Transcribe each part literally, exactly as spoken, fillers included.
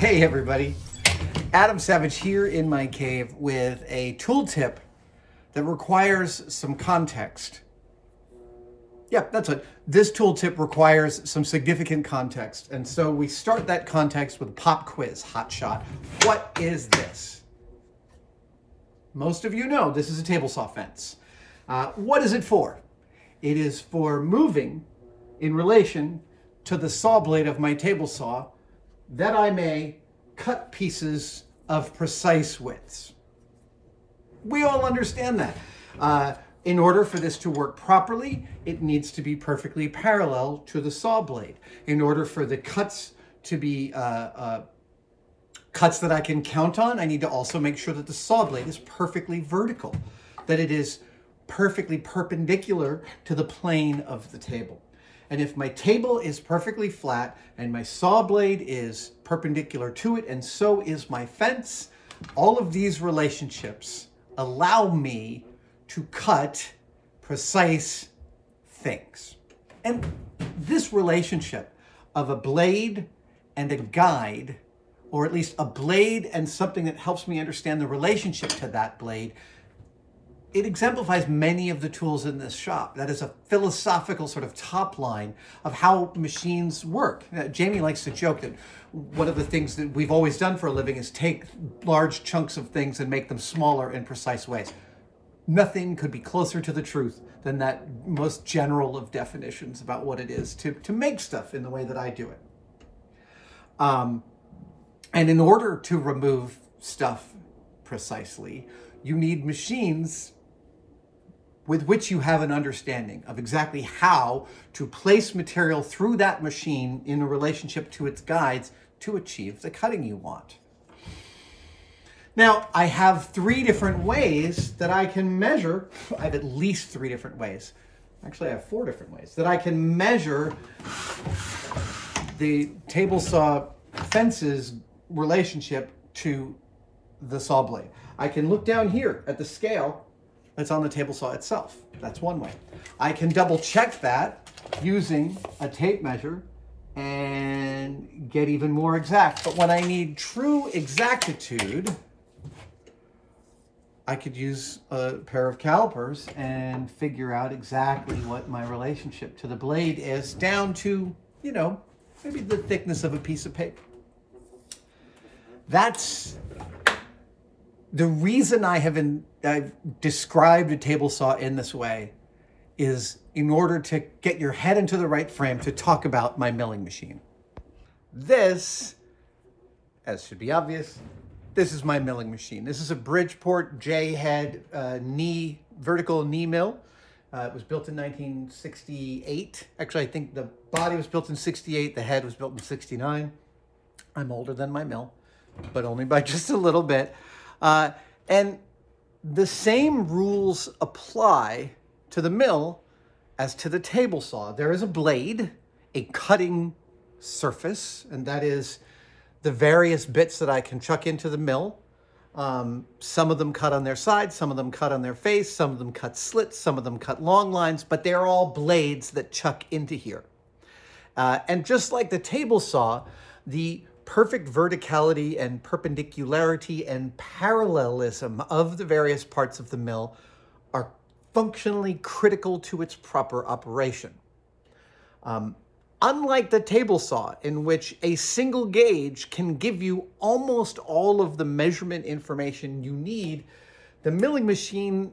Hey everybody, Adam Savage here in my cave with a tool tip that requires some context. Yeah, that's it. This tool tip requires some significant context. And so we start that context with a pop quiz, hot shot. What is this? Most of you know this is a table saw fence. Uh, what is it for? It is for moving in relation to the saw blade of my table saw, that I may cut pieces of precise widths. We all understand that. Uh, in order for this to work properly, it needs to be perfectly parallel to the saw blade. In order for the cuts to be uh, uh, cuts that I can count on, I need to also make sure that the saw blade is perfectly vertical, that it is perfectly perpendicular to the plane of the table. And if my table is perfectly flat and my saw blade is perpendicular to it, and so is my fence, all of these relationships allow me to cut precise things. And this relationship of a blade and a guide, or at least a blade and something that helps me understand the relationship to that blade, it exemplifies many of the tools in this shop. That is a philosophical sort of top line of how machines work. Now, Jamie likes to joke that one of the things that we've always done for a living is take large chunks of things and make them smaller in precise ways. Nothing could be closer to the truth than that most general of definitions about what it is to, to make stuff in the way that I do it. Um, and in order to remove stuff precisely, you need machines with which you have an understanding of exactly how to place material through that machine in a relationship to its guides to achieve the cutting you want. Now, I have three different ways that I can measure. I have at least three different ways. Actually, I have four different ways that I can measure the table saw fence's relationship to the saw blade. I can look down here at the scale that's on the table saw itself. That's one way. I can double check that using a tape measure and get even more exact. But when I need true exactitude, I could use a pair of calipers and figure out exactly what my relationship to the blade is down to, you know, maybe the thickness of a piece of paper. That's the reason I have in, I've described a table saw in this way is in order to get your head into the right frame to talk about my milling machine. This, as should be obvious, this is my milling machine. This is a Bridgeport J-head uh, knee, vertical knee mill. Uh, it was built in nineteen sixty-eight. Actually, I think the body was built in sixty-eight, the head was built in sixty-nine. I'm older than my mill, but only by just a little bit. Uh, and the same rules apply to the mill as to the table saw. There is a blade, a cutting surface, and that is the various bits that I can chuck into the mill. Um, some of them cut on their side, some of them cut on their face, some of them cut slits, some of them cut long lines, but they're all blades that chuck into here. Uh, and just like the table saw, the perfect verticality and perpendicularity and parallelism of the various parts of the mill are functionally critical to its proper operation. Um, unlike the table saw, in which a single gauge can give you almost all of the measurement information you need, the milling machine,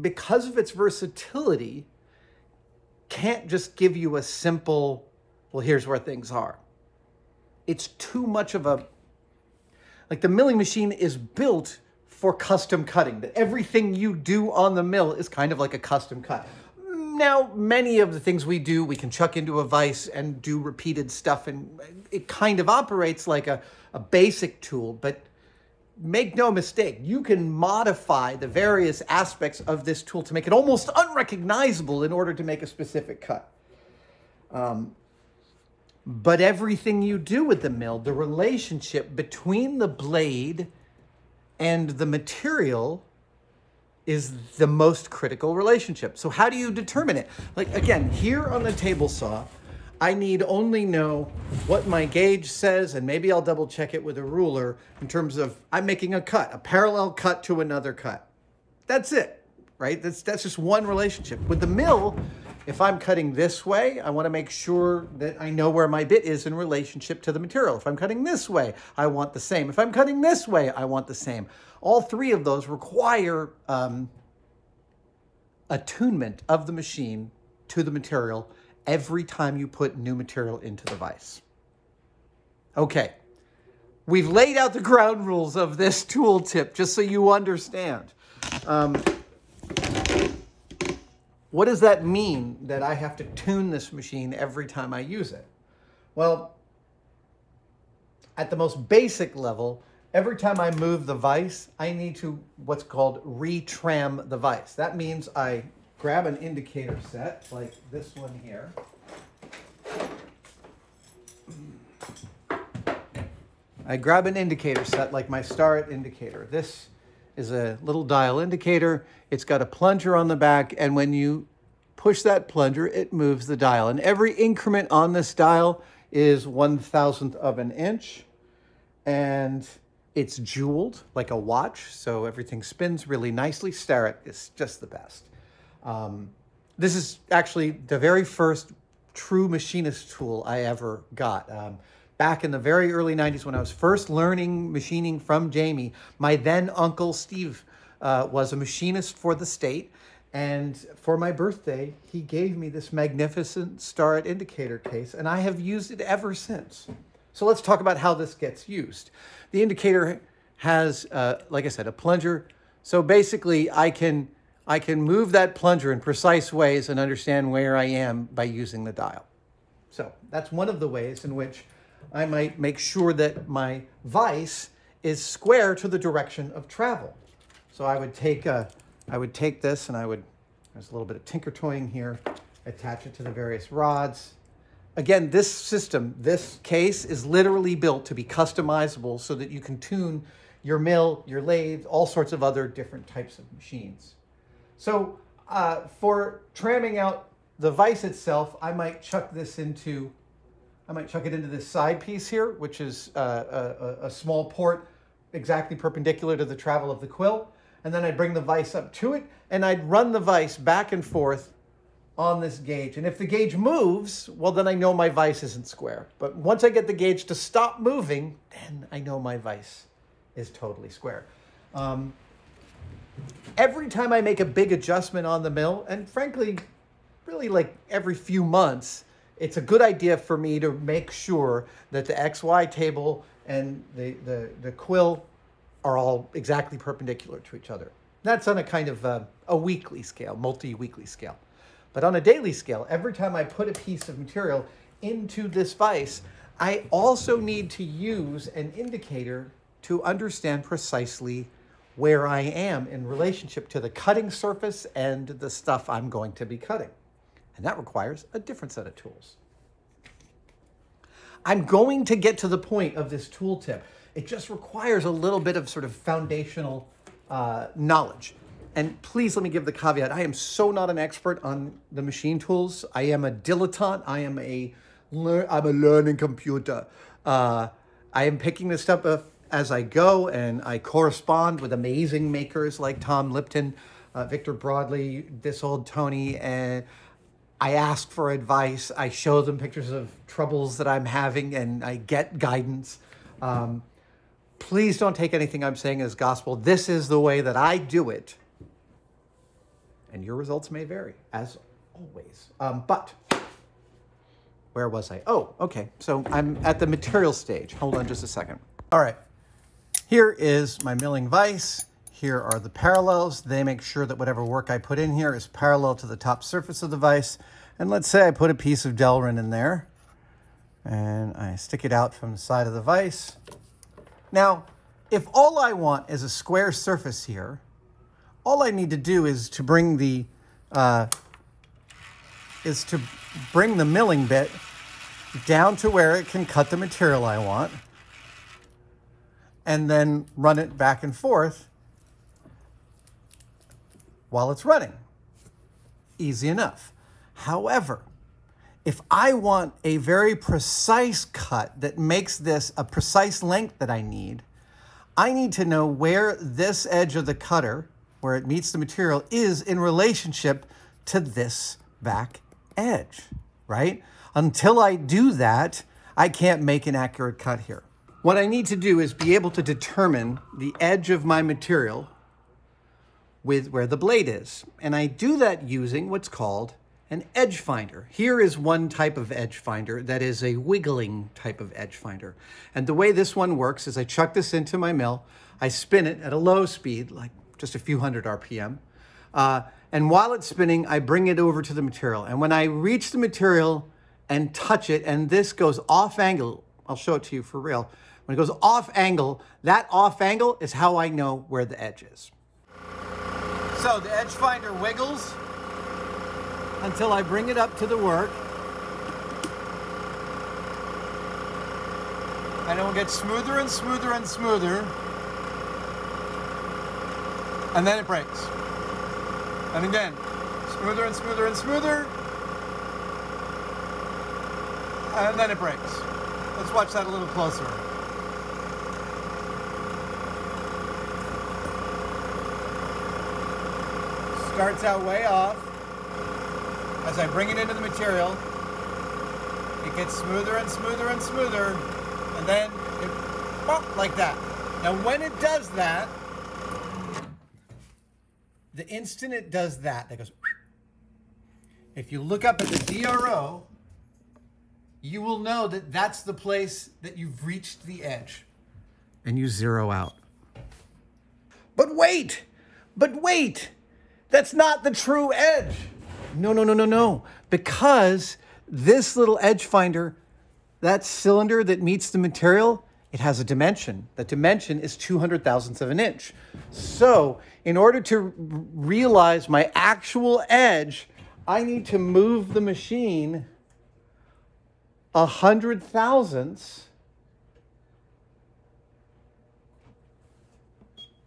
because of its versatility, can't just give you a simple, well, here's where things are. It's too much of a, like the milling machine is built for custom cutting, that everything you do on the mill is kind of like a custom cut. Now, many of the things we do, we can chuck into a vise and do repeated stuff, and it kind of operates like a, a basic tool, but make no mistake, you can modify the various aspects of this tool to make it almost unrecognizable in order to make a specific cut. Um, But everything you do with the mill, the relationship between the blade and the material is the most critical relationship. So how do you determine it? Like, again, here on the table saw, I need only know what my gauge says, and maybe I'll double check it with a ruler in terms of I'm making a cut, a parallel cut to another cut. That's it, right? That's, that's just one relationship. With the mill, if I'm cutting this way, I want to make sure that I know where my bit is in relationship to the material. If I'm cutting this way, I want the same. If I'm cutting this way, I want the same. All three of those require um, attunement of the machine to the material every time you put new material into the vise. Okay, we've laid out the ground rules of this tooltip just so you understand. Um, what does that mean that I have to tune this machine every time I use it? Well, at the most basic level, every time I move the vise, I need to what's called retram the vise. That means I grab an indicator set like this one here. I grab an indicator set like my Starrett indicator. This is a little dial indicator. It's got a plunger on the back, and when you push that plunger, it moves the dial. And every increment on this dial is one thousandth of an inch, and it's jouled like a watch, so everything spins really nicely. Starrett is just the best. Um, this is actually the very first true machinist tool I ever got. Um, back in the very early nineties, when I was first learning machining from Jamie, my then uncle Steve uh, was a machinist for the state. And for my birthday, he gave me this magnificent Starrett indicator case, and I have used it ever since. So let's talk about how this gets used. The indicator has, uh, like I said, a plunger. So basically I can I can move that plunger in precise ways and understand where I am by using the dial. So that's one of the ways in which I might make sure that my vise is square to the direction of travel. So I would take a, I would take this and I would, there's a little bit of tinker toying here, attach it to the various rods. Again, this system, this case is literally built to be customizable so that you can tune your mill, your lathe, all sorts of other different types of machines. So uh, for tramming out the vise itself, I might chuck this into, I might chuck it into this side piece here, which is uh, a, a small port exactly perpendicular to the travel of the quill. And then I'd bring the vise up to it and I'd run the vise back and forth on this gauge. And if the gauge moves, well, then I know my vise isn't square. But once I get the gauge to stop moving, then I know my vise is totally square. Um, Every time I make a big adjustment on the mill, and frankly, really like every few months, it's a good idea for me to make sure that the X Y table and the, the, the quill are all exactly perpendicular to each other. That's on a kind of a, a weekly scale, multi-weekly scale. But on a daily scale, every time I put a piece of material into this vise, I also need to use an indicator to understand precisely where I am in relationship to the cutting surface and the stuff I'm going to be cutting. And that requires a different set of tools. I'm going to get to the point of this tooltip. It just requires a little bit of sort of foundational uh, knowledge. And please let me give the caveat. I am so not an expert on the machine tools. I am a dilettante. I am a, I'm a learning computer. Uh, I am picking this up a as I go, and I correspond with amazing makers like Tom Lipton, uh, Victor Broadley, this old Tony, and I ask for advice. I show them pictures of troubles that I'm having, and I get guidance. Um, please don't take anything I'm saying as gospel. This is the way that I do it, and your results may vary, as always. Um, but where was I? Oh, okay. So I'm at the material stage. Hold on just a second. All right. Here is my milling vise. Here are the parallels. They make sure that whatever work I put in here is parallel to the top surface of the vise. And let's say I put a piece of Delrin in there and I stick it out from the side of the vise. Now, if all I want is a square surface here, all I need to do is to bring the uh, is to bring the milling bit down to where it can cut the material I want, and then run it back and forth while it's running. Easy enough. However, if I want a very precise cut that makes this a precise length that I need, I need to know where this edge of the cutter, where it meets the material, is in relationship to this back edge, right? Until I do that, I can't make an accurate cut here. What I need to do is be able to determine the edge of my material with where the blade is. And I do that using what's called an edge finder. Here is one type of edge finder that is a wiggling type of edge finder. And the way this one works is I chuck this into my mill, I spin it at a low speed, like just a few hundred R P M. Uh, and while it's spinning, I bring it over to the material. And when I reach the material and touch it, and this goes off angle, I'll show it to you for real. When it goes off angle, that off angle is how I know where the edge is. So the edge finder wiggles until I bring it up to the work. And it will get smoother and smoother and smoother. And then it breaks. And again, smoother and smoother and smoother. And then it breaks. Let's watch that a little closer. Starts out way off. As I bring it into the material, it gets smoother and smoother and smoother, and then it bump like that. Now when it does that, the instant it does that, it goes. If you look up at the D R O, you will know that that's the place that you've reached the edge. And you zero out. But wait, but wait, that's not the true edge. No, no, no, no, no, because this little edge finder, that cylinder that meets the material, it has a dimension. That dimension is two hundred thousandths of an inch. So in order to realize my actual edge, I need to move the machine a hundred thousandths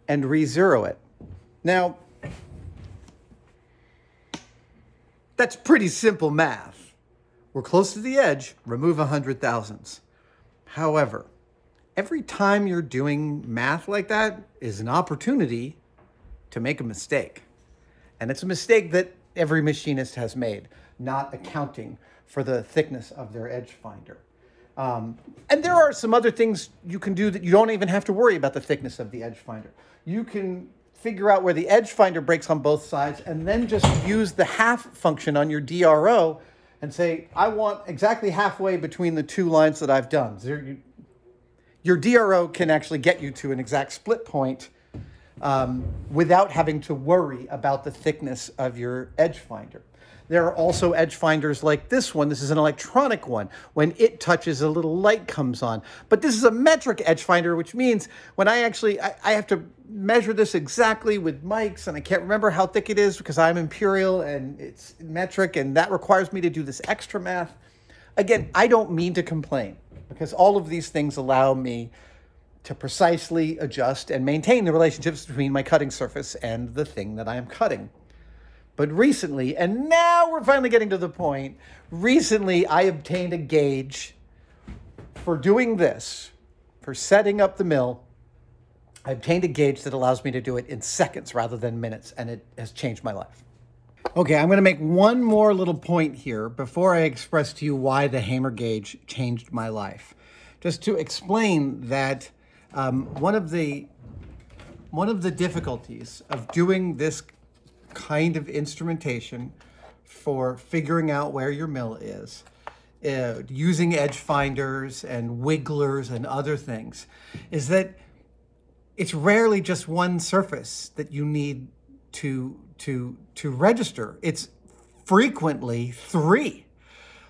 and re-zero it. Now, that's pretty simple math. We're close to the edge, remove a hundred thousandths. However, every time you're doing math like that is an opportunity to make a mistake. And it's a mistake that every machinist has made, not accounting for the thickness of their edge finder. Um, and there are some other things you can do that you don't even have to worry about the thickness of the edge finder. You can figure out where the edge finder breaks on both sides and then just use the half function on your D R O and say, I want exactly halfway between the two lines that I've done. Your D R O can actually get you to an exact split point um, without having to worry about the thickness of your edge finder. There are also edge finders like this one. This is an electronic one. When it touches, a little light comes on. But this is a metric edge finder, which means when I actually, I, I have to measure this exactly with mics, and I can't remember how thick it is because I'm imperial and it's metric, and that requires me to do this extra math. Again, I don't mean to complain because all of these things allow me to precisely adjust and maintain the relationships between my cutting surface and the thing that I am cutting. But recently, and now we're finally getting to the point, recently I obtained a gauge for doing this, for setting up the mill. I obtained a gauge that allows me to do it in seconds rather than minutes, and it has changed my life. Okay, I'm gonna make one more little point here before I express to you why the hammer gauge changed my life. Just to explain that um, one of the, one of the difficulties of doing this kind of instrumentation for figuring out where your mill is, uh, using edge finders and wigglers and other things, is that it's rarely just one surface that you need to, to, to register. It's frequently three.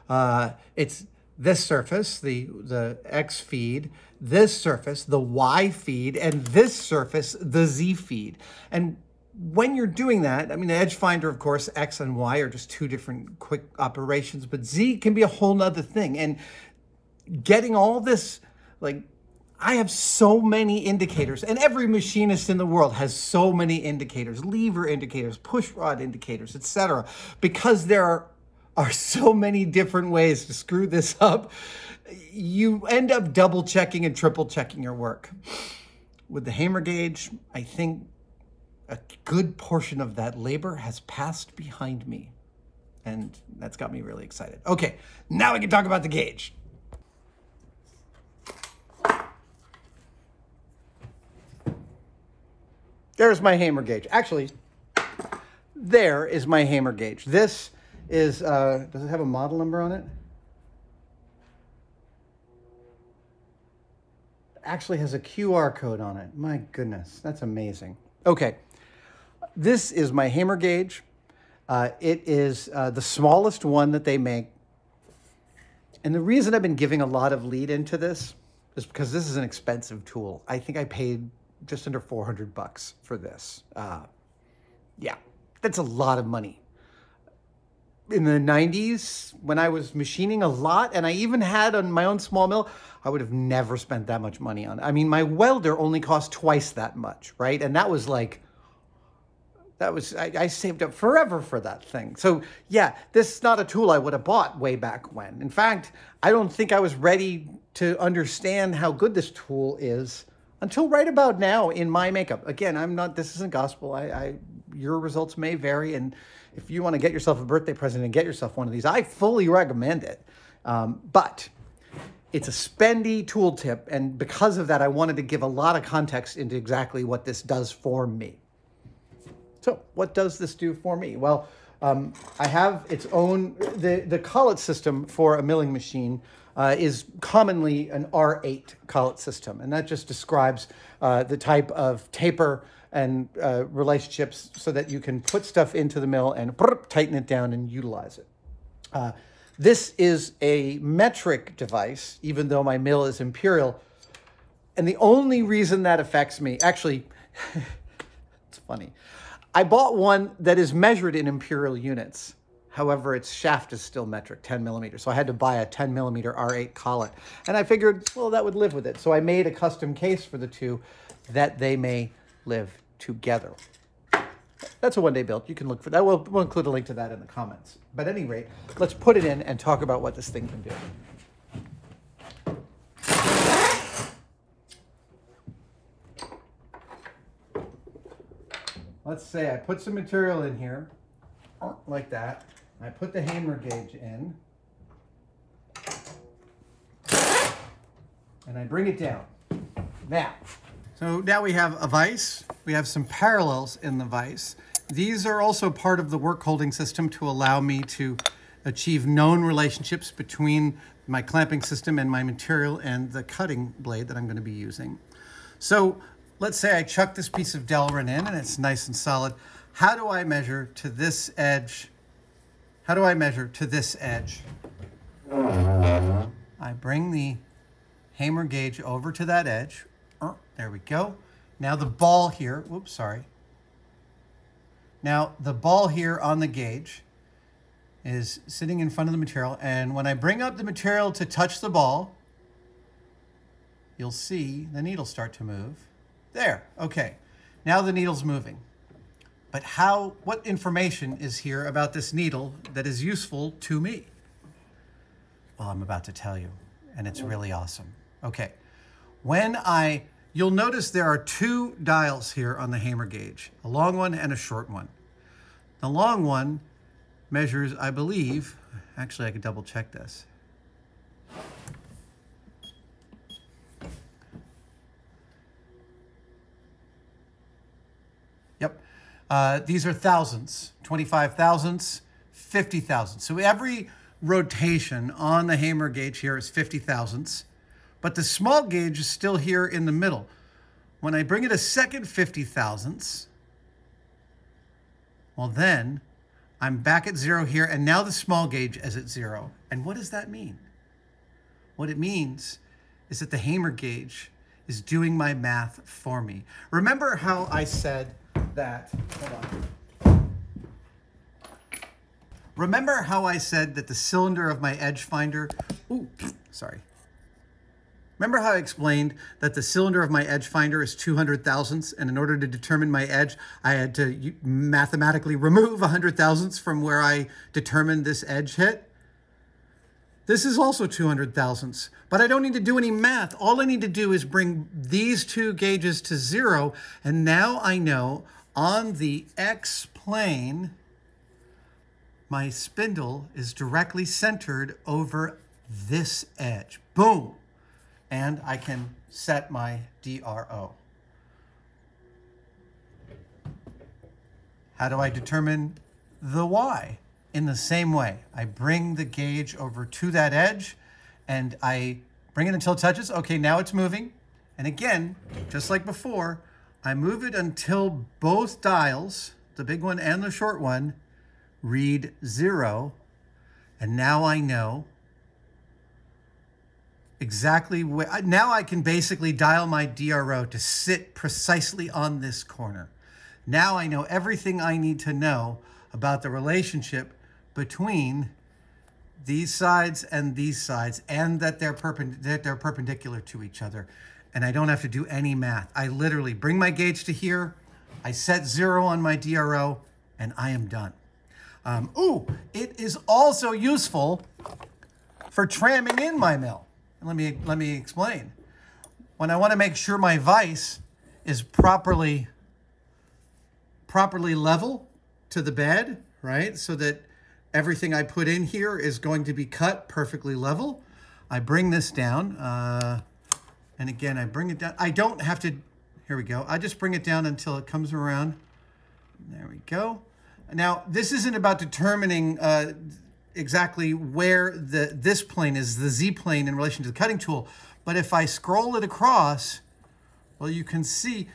Uh, it's this surface, the, the X feed, this surface, the Y feed, and this surface, the Z feed. And when you're doing that, I mean, the edge finder, of course, X and Y are just two different quick operations, but Z can be a whole nother thing. And getting all this, like, I have so many indicators, and every machinist in the world has so many indicators, lever indicators, push rod indicators, et cetera, because there are are so many different ways to screw this up. You end up double checking and triple checking your work. With the hammer gauge, I think a good portion of that labor has passed behind me, and that's got me really excited. Okay, now we can talk about the gauge. There's my hammer gauge. Actually, there is my hammer gauge. This is, uh, does it have a model number on it? Actually has a Q R code on it. My goodness, that's amazing. Okay, this is my hammer gauge. Uh, it is uh, the smallest one that they make. And the reason I've been giving a lot of lead into this is because this is an expensive tool. I think I paid just under four hundred bucks for this. Uh, yeah, that's a lot of money. In the nineties, when I was machining a lot, and I even had on my own small mill, I would have never spent that much money on it. I mean, my welder only cost twice that much, right? And that was like, that was, I, I saved up forever for that thing. So yeah, this is not a tool I would have bought way back when. In fact, I don't think I was ready to understand how good this tool is until right about now in my makeup. Again, I'm not, this isn't gospel. I, I your results may vary. And if you want to get yourself a birthday present and get yourself one of these, I fully recommend it. Um, but it's a spendy tool tip. And because of that, I wanted to give a lot of context into exactly what this does for me. So what does this do for me? Well, um, I have its own, the, the collet system for a milling machine Uh, is commonly an R eight collet system. And that just describes uh, the type of taper and uh, relationships so that you can put stuff into the mill and brrr, tighten it down and utilize it. Uh, this is a metric device, even though my mill is imperial. And the only reason that affects me, actually, it's funny. I bought one that is measured in imperial units. However, its shaft is still metric, ten millimeters. So I had to buy a ten millimeter R eight collet. And I figured, well, that would live with it. So I made a custom case for the two that they may live together. That's a one-day build. You can look for that. We'll, we'll include a link to that in the comments. But at any rate, let's put it in and talk about what this thing can do. Let's say I put some material in here, like that. I put the hammer gauge in and I bring it down. Now, so now we have a vise. We have some parallels in the vise. These are also part of the work holding system to allow me to achieve known relationships between my clamping system and my material and the cutting blade that I'm going to be using. So let's say I chuck this piece of Delrin in and it's nice and solid. How do I measure to this edge? How do I measure to this edge? I bring the hammer gauge over to that edge. Oh, there we go. Now the ball here, whoops, sorry. Now the ball here on the gauge is sitting in front of the material. And when I bring up the material to touch the ball, you'll see the needle start to move. There, okay. Now the needle's moving. But how, what information is here about this needle that is useful to me? Well, I'm about to tell you, and it's really awesome. Okay, when I, you'll notice there are two dials here on the hammer gauge, a long one and a short one. The long one measures, I believe, actually I could double check this. Yep. Uh, these are thousandths, twenty-five thousandths, fifty thousandths. So every rotation on the hammer gauge here is fifty thousandths, but the small gauge is still here in the middle. When I bring it a second fifty thousandths, well then I'm back at zero here, and now the small gauge is at zero. And what does that mean? What it means is that the hammer gauge is doing my math for me. Remember how I said that, hold on. Remember how I said that the cylinder of my edge finder, ooh, sorry, Remember how I explained that the cylinder of my edge finder is two hundred thousandths, and in order to determine my edge, I had to mathematically remove one hundred thousandths from where I determined this edge hit? This is also two hundred thousandths, but I don't need to do any math. All I need to do is bring these two gauges to zero, and now I know on the x-plane, my spindle is directly centered over this edge. Boom! And I can set my D R O. How do I determine the Y? In the same way, I bring the gauge over to that edge and I bring it until it touches. Okay, now it's moving. And again, just like before, I move it until both dials, the big one and the short one, read zero. And now I know exactly where, now I can basically dial my D R O to sit precisely on this corner. Now I know everything I need to know about the relationship between these sides and these sides, and that they're, perpend that they're perpendicular to each other. And I don't have to do any math. I literally bring my gauge to here, I set zero on my D R O, and I am done. Um, ooh, it is also useful for tramming in my mill. Let me, let me explain. When I want to make sure my vise is properly, properly level to the bed, right? So that everything I put in here is going to be cut perfectly level. I bring this down, uh, and again, I bring it down. I don't have to, here we go. I just bring it down until it comes around. There we go. Now, this isn't about determining uh, exactly where the this plane is, the Z plane in relation to the cutting tool. But if I scroll it across, well, you can see,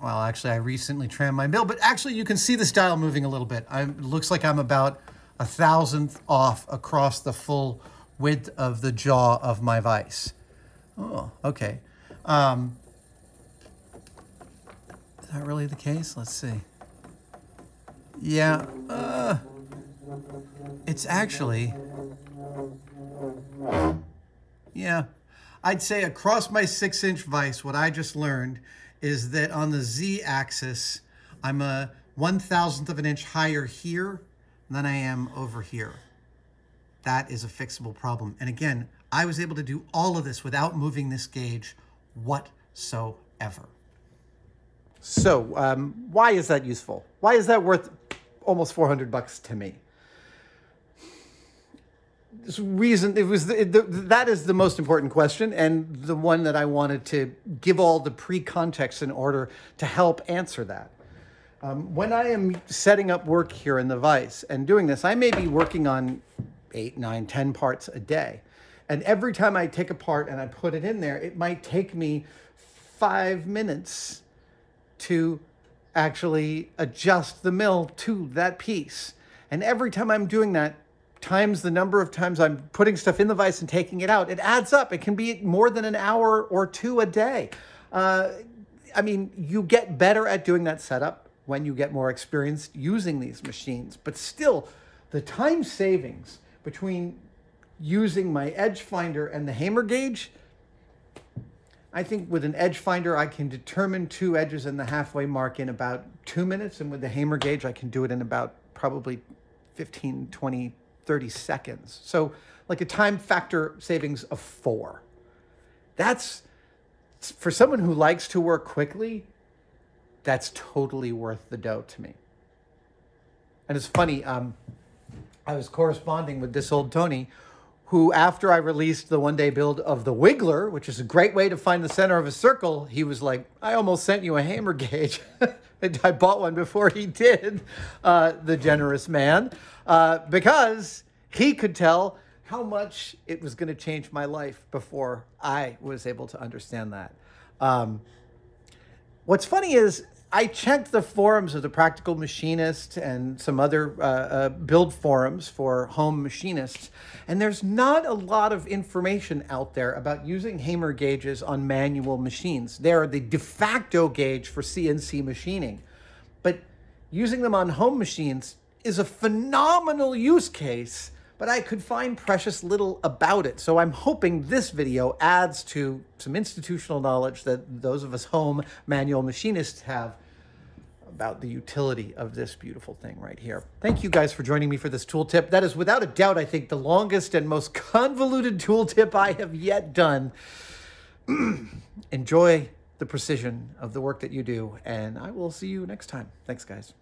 well, actually I recently trimmed my mill, but actually you can see the dial moving a little bit. I'm, it looks like I'm about a thousandth off across the full width of the jaw of my vise. Oh, okay. Um, is that really the case? Let's see. Yeah, uh, it's actually, yeah, I'd say across my six inch vise, what I just learned is that on the Z axis, I'm a one thousandth of an inch higher here than I am over here. That is a fixable problem. And again, I was able to do all of this without moving this gauge whatsoever. So um, why is that useful? Why is that worth almost four hundred bucks to me? This reason, it was the, the, that is the most important question, and the one that I wanted to give all the pre-context in order to help answer that. Um, when I am setting up work here in the vise and doing this, I may be working on eight, nine, ten parts a day. And every time I take a part and I put it in there, it might take me five minutes to actually adjust the mill to that piece. And every time I'm doing that, times the number of times I'm putting stuff in the vise and taking it out, it adds up. It can be more than an hour or two a day. Uh, I mean, you get better at doing that setup when you get more experienced using these machines, but still the time savings between using my edge finder and the hammer gauge, I think with an edge finder, I can determine two edges in the halfway mark in about two minutes. And with the hammer gauge, I can do it in about probably fifteen, twenty, thirty seconds. So like a time factor savings of four. That's, for someone who likes to work quickly, that's totally worth the dough to me. And it's funny, um, I was corresponding with this old Tony, who after I released the one day build of the Wiggler, which is a great way to find the center of a circle, he was like, I almost sent you a hammer gauge. I bought one before he did, uh, the generous man, uh, because he could tell how much it was going to change my life before I was able to understand that. Um, what's funny is I checked the forums of the Practical Machinist and some other uh, uh, build forums for home machinists, and there's not a lot of information out there about using hammer gauges on manual machines. They're the de facto gauge for C N C machining, but using them on home machines is a phenomenal use case but I could find precious little about it. So I'm hoping this video adds to some institutional knowledge that those of us home manual machinists have about the utility of this beautiful thing right here. Thank you guys for joining me for this tooltip. That is without a doubt, I think, the longest and most convoluted tooltip I have yet done. Enjoy the precision of the work that you do, and I will see you next time. Thanks, guys.